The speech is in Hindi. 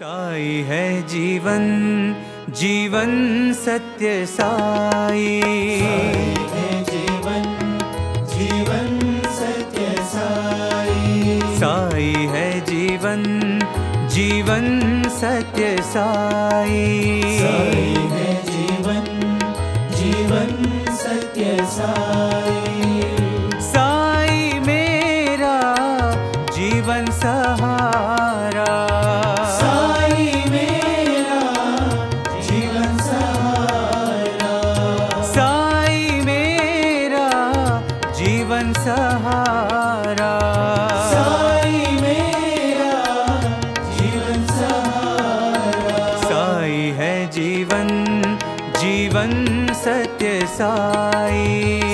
साई है जीवन, जीवन सत्य साई, साई है जीवन, जीवन सत्य साई, साई है जीवन, जीवन सत्य साई, साई है जीवन, जीवन सत्य साई, साई मेरा जीवन सहारा, सहारा साई मेरा जीवन सहारा, साई है जीवन, जीवन सत्य साई।